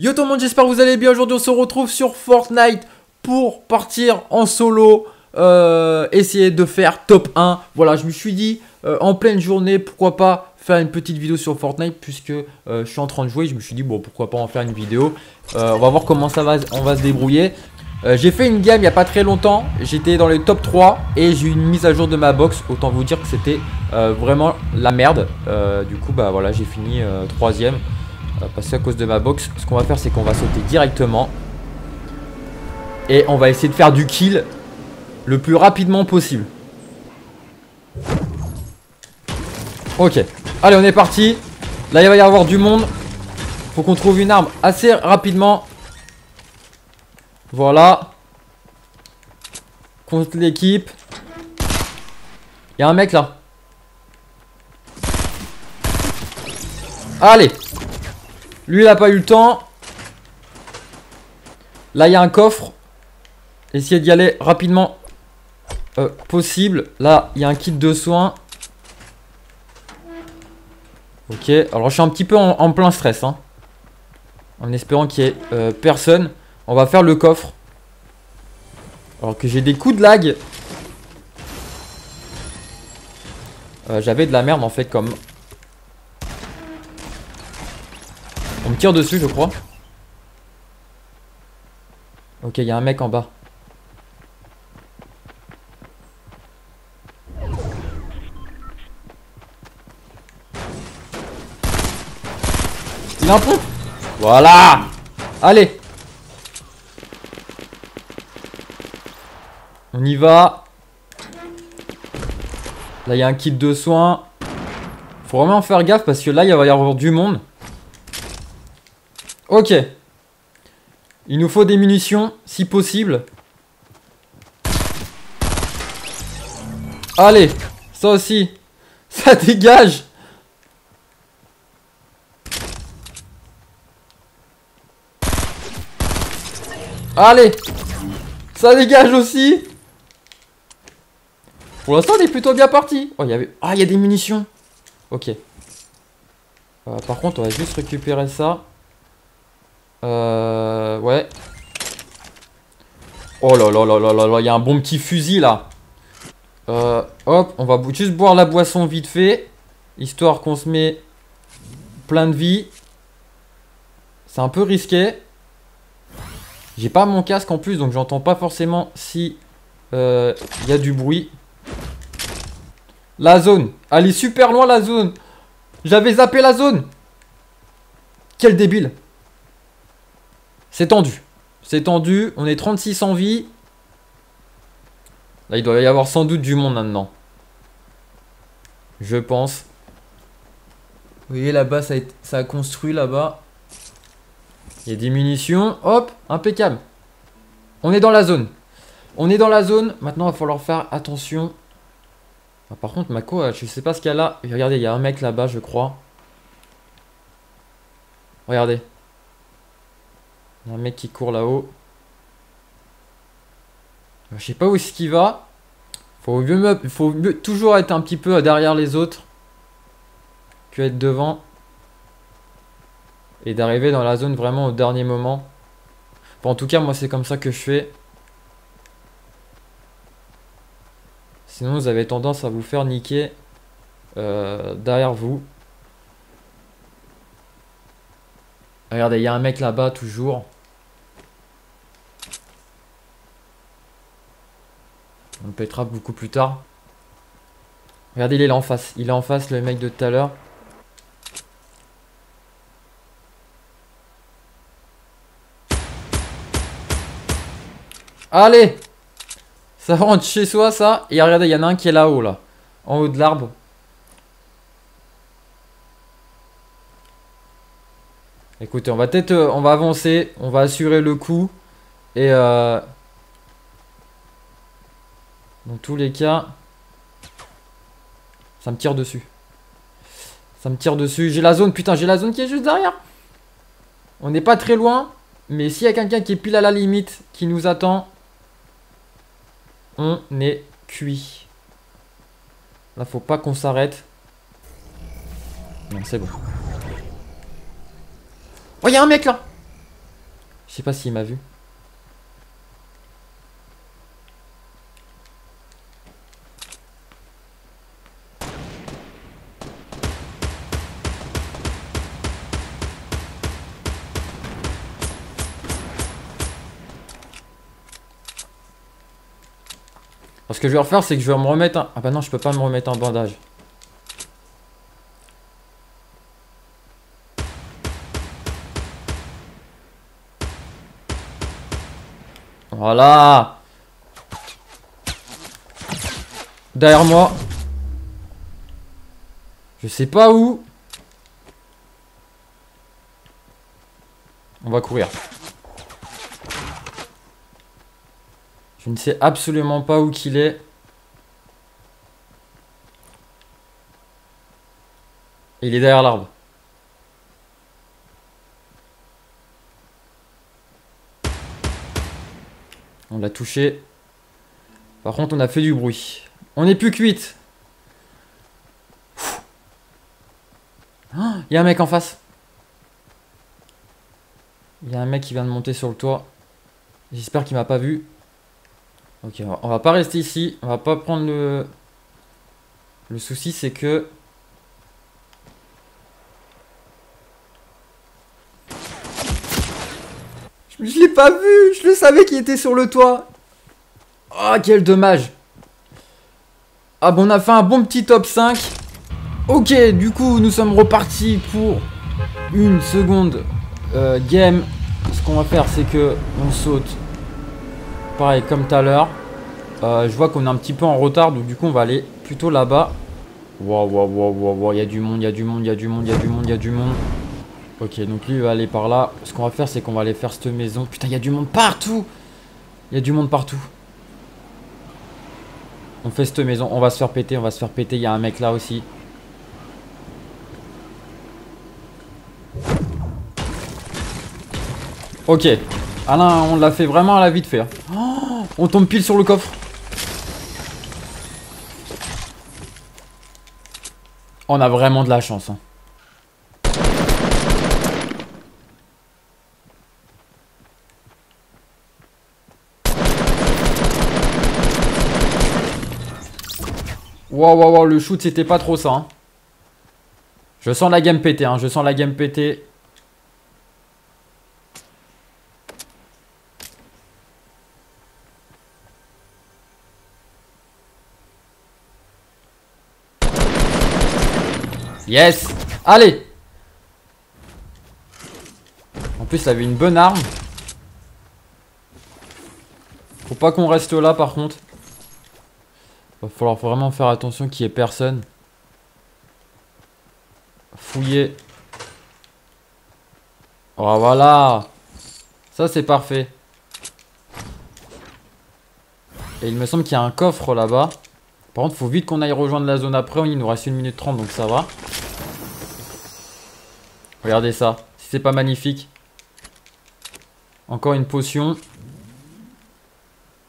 Yo tout le monde, j'espère que vous allez bien. Aujourd'hui on se retrouve sur Fortnite pour partir en solo, essayer de faire top 1. Voilà, je me suis dit en pleine journée pourquoi pas faire une petite vidéo sur Fortnite, puisque je suis en train de jouer. Je me suis dit bon, pourquoi pas en faire une vidéo. On va voir comment ça va, on va se débrouiller. J'ai fait une game il n'y a pas très longtemps, j'étais dans les top 3 et j'ai eu une mise à jour de ma box. Autant vous dire que c'était vraiment la merde. Du coup bah voilà, j'ai fini 3ème. Parce qu'à cause de ma box, ce qu'on va faire, c'est qu'on va sauter directement et on va essayer de faire du kill le plus rapidement possible. Ok, allez, on est parti. Là il va y avoir du monde, faut qu'on trouve une arme assez rapidement. Voilà, contre l'équipe. Il y a un mec là. Allez, lui il a pas eu le temps. Là il y a un coffre. Essayez d'y aller rapidement possible. Là il y a un kit de soins. Ok, alors je suis un petit peu en plein stress hein. En espérant qu'il y ait personne. On va faire le coffre. Alors que j'ai des coups de lag. J'avais de la merde en fait comme... On me tire dessus je crois. Ok, il y a un mec en bas. Il a un pompe. Voilà. Allez, on y va. Là il y a un kit de soins. Faut vraiment faire gaffe parce que là il va y avoir du monde. Ok, il nous faut des munitions si possible. Allez, ça aussi. Ça dégage. Allez, ça dégage aussi. Pour l'instant on est plutôt bien parti. Oh, ah, il y a des munitions. Ok, par contre on va juste récupérer ça. Ouais. Oh là là là là là là, il y a un bon petit fusil là. Hop, on va juste boire la boisson vite fait, histoire qu'on se met plein de vie. C'est un peu risqué. J'ai pas mon casque en plus, donc j'entends pas forcément si y a du bruit. La zone, elle est super loin la zone. J'avais zappé la zone. Quel débile. C'est tendu. C'est tendu. On est 36 en vie. Là, il doit y avoir sans doute du monde maintenant. Je pense. Vous voyez là-bas, ça a construit là-bas. Il y a des munitions. Hop, impeccable. On est dans la zone. On est dans la zone. Maintenant, il va falloir faire attention. Ah, par contre, Mako, je sais pas ce qu'il y a là. Regardez, il y a un mec là-bas, je crois. Regardez. Un mec qui court là-haut. Je sais pas où est-ce qu'il va. Faut mieux toujours être un petit peu derrière les autres que être devant. Et d'arriver dans la zone vraiment au dernier moment. Bon, en tout cas, moi, c'est comme ça que je fais. Sinon, vous avez tendance à vous faire niquer derrière vous. Regardez, il y a un mec là-bas toujours. On le pètera beaucoup plus tard. Regardez, il est là en face. Il est en face, le mec de tout à l'heure. Allez! Ça rentre chez soi, ça. Et regardez, il y en a un qui est là-haut, là. En haut de l'arbre. Écoutez, on va avancer, on va assurer le coup et dans tous les cas, ça me tire dessus. Ça me tire dessus. J'ai la zone, putain, j'ai la zone qui est juste derrière. On n'est pas très loin, mais s'il y a quelqu'un qui est pile à la limite, qui nous attend, on est cuit. Là, faut pas qu'on s'arrête. Non, c'est bon. Oh, il y a un mec là. Je sais pas s'il m'a vu. Alors, ce que je vais refaire, c'est que je vais me remettre un... Ah bah non, je peux pas me remettre un bandage. Voilà. Derrière moi. Je sais pas où. On va courir. Je ne sais absolument pas où qu'il est. Il est derrière l'arbre. On l'a touché. Par contre, on a fait du bruit. On n'est plus cuite. Il y a un mec en face. Il y a un mec qui vient de monter sur le toit. J'espère qu'il m'a pas vu. Ok, on va pas rester ici. On va pas prendre le... Le souci, c'est que... Je l'ai pas vu, je le savais qu'il était sur le toit. Ah, oh, quel dommage. Ah bon, on a fait un bon petit top 5. Ok, du coup, nous sommes repartis pour une seconde game. Ce qu'on va faire, c'est que on saute. Pareil, comme tout à l'heure. Je vois qu'on est un petit peu en retard, donc du coup, on va aller plutôt là-bas. Waouh, waouh, waouh, waouh, waouh, il y a du monde, il y a du monde, il y a du monde, il y a du monde, il y a du monde. Ok, donc lui il va aller par là. Ce qu'on va faire, c'est qu'on va aller faire cette maison. Putain, il y a du monde partout. Il y a du monde partout. On fait cette maison. On va se faire péter, on va se faire péter. Il y a un mec là aussi. Ok. Ah là, on l'a fait vraiment à la vite fait. Oh, on tombe pile sur le coffre. On a vraiment de la chance, hein. Wow, wow, wow, le shoot c'était pas trop ça, hein. Je sens la game péter, hein. Je sens la game péter. Yes. Allez. En plus il avait une bonne arme. Faut pas qu'on reste là par contre. Va falloir vraiment faire attention qu'il n'y ait personne. Fouiller. Oh voilà. Ça c'est parfait. Et il me semble qu'il y a un coffre là-bas. Par contre, faut vite qu'on aille rejoindre la zone après. Il nous reste 1 minute 30 donc ça va. Regardez ça. Si c'est pas magnifique. Encore une potion.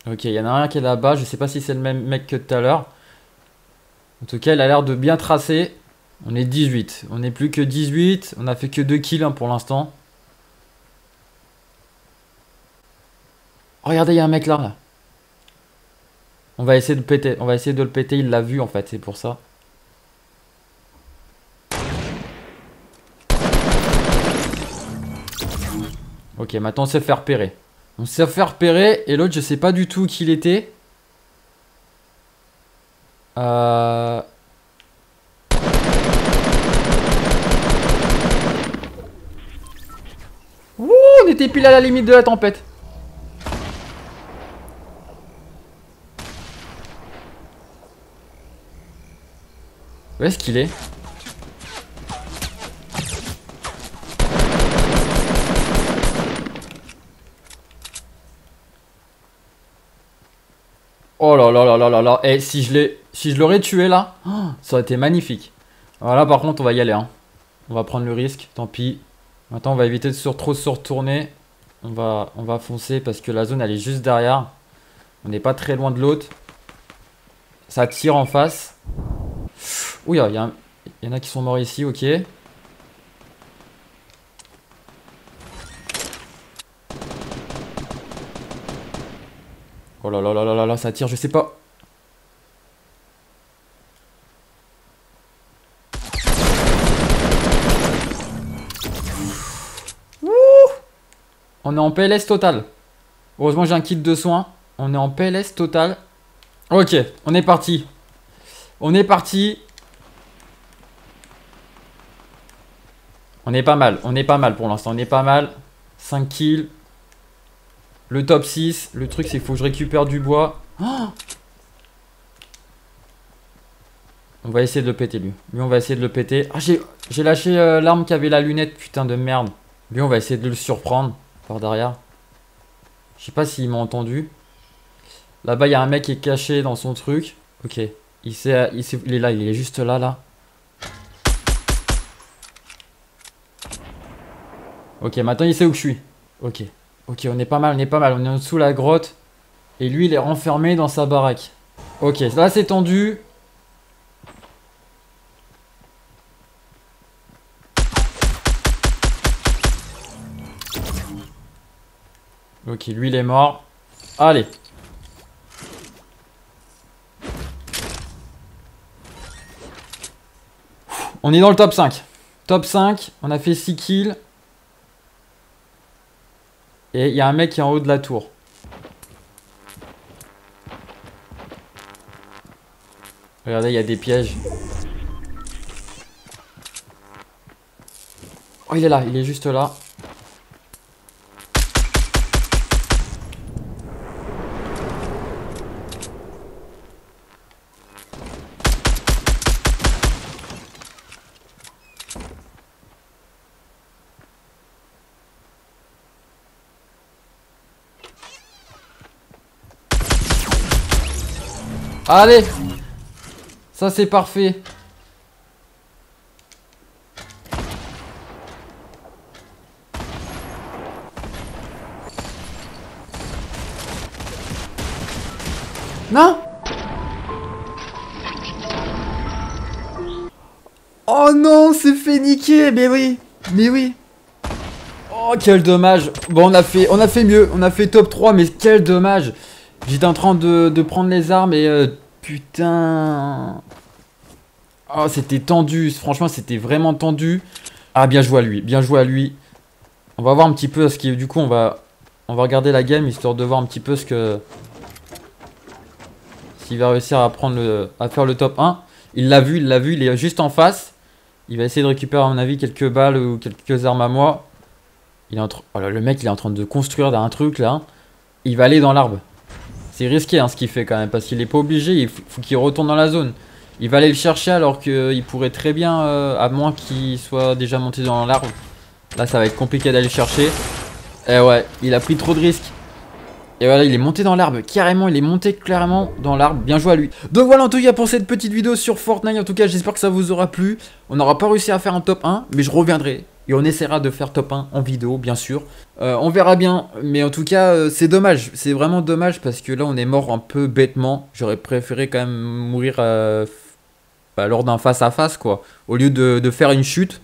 Ok, il y en a un qui est là-bas. Je sais pas si c'est le même mec que tout à l'heure. En tout cas, il a l'air de bien tracer. On est 18. On n'est plus que 18. On a fait que 2 kills hein, pour l'instant. Oh, regardez, il y a un mec là. On va essayer de péter. On va essayer de le péter. Il l'a vu en fait, c'est pour ça. Ok, maintenant on s'est fait repérer. On s'est fait repérer et l'autre je sais pas du tout qui il était. Ouh, on était pile à la limite de la tempête. Où est-ce qu'il est ? Oh là là là là là là. Et si je l'aurais tué là, oh, ça aurait été magnifique. Voilà, par contre, on va y aller. Hein. On va prendre le risque, tant pis. Maintenant, on va éviter de trop se retourner. On va foncer parce que la zone, elle est juste derrière. On n'est pas très loin de l'autre. Ça tire en face. Ouh, il y en a qui sont morts ici, ok. Oh là là là là là là, ça tire, je sais pas. Ouh, on est en PLS total. Heureusement j'ai un kit de soins. On est en PLS total. Ok, on est parti. On est parti. On est pas mal, on est pas mal pour l'instant, on est pas mal. 5 kills. Le top 6. Le truc c'est qu'il faut que je récupère du bois. Oh, on va essayer de le péter lui. Lui on va essayer de le péter. Ah, j'ai lâché l'arme qui avait la lunette, putain de merde. Lui on va essayer de le surprendre par derrière. Je sais pas s'il m'a entendu. Là-bas il y a un mec qui est caché dans son truc. Ok, il est là, il est juste là là. Ok, maintenant il sait où je suis. Ok, ok, on est pas mal, on est pas mal. On est en dessous de la grotte. Et lui, il est renfermé dans sa baraque. Ok, là c'est tendu. Ok, lui il est mort. Allez. On est dans le top 5. Top 5, on a fait 6 kills. Et il y a un mec qui est en haut de la tour. Regardez, il y a des pièges. Oh, il est là, il est juste là. Allez, ça c'est parfait. Non. Oh non, c'est fait niquer, mais oui, mais oui. Oh quel dommage. Bon, on a fait mieux, on a fait top 3, mais quel dommage. J'étais en train de prendre les armes et putain. Oh, c'était tendu. Franchement, c'était vraiment tendu. Ah, bien joué à lui. Bien joué à lui. On va voir un petit peu ce qui... Du coup, on va regarder la game histoire de voir un petit peu ce que... S'il va réussir à prendre à faire le top 1. Il l'a vu, il l'a vu. Il est juste en face. Il va essayer de récupérer, à mon avis, quelques balles ou quelques armes à moi. Il est en train... Oh là, le mec, il est en train de construire un truc, là. Il va aller dans l'arbre. C'est risqué hein, ce qu'il fait quand même, parce qu'il n'est pas obligé, il faut qu'il retourne dans la zone. Il va aller le chercher alors qu'il pourrait très bien, à moins qu'il soit déjà monté dans l'arbre. Là ça va être compliqué d'aller chercher. Et ouais, il a pris trop de risques. Et voilà, il est monté dans l'arbre, carrément, il est monté clairement dans l'arbre, bien joué à lui. Donc voilà en tout cas pour cette petite vidéo sur Fortnite, en tout cas j'espère que ça vous aura plu. On n'aura pas réussi à faire un top 1, mais je reviendrai. Et on essaiera de faire top 1 en vidéo, bien sûr. On verra bien. Mais en tout cas, c'est dommage. C'est vraiment dommage parce que là, on est mort un peu bêtement. J'aurais préféré quand même mourir lors d'un face-à-face, quoi. Au lieu de faire une chute.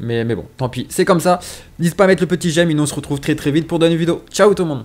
Mais bon, tant pis. C'est comme ça. N'hésitez pas à mettre le petit j'aime. Et nous, on se retrouve très très vite pour de nouvelles vidéos. Ciao tout le monde.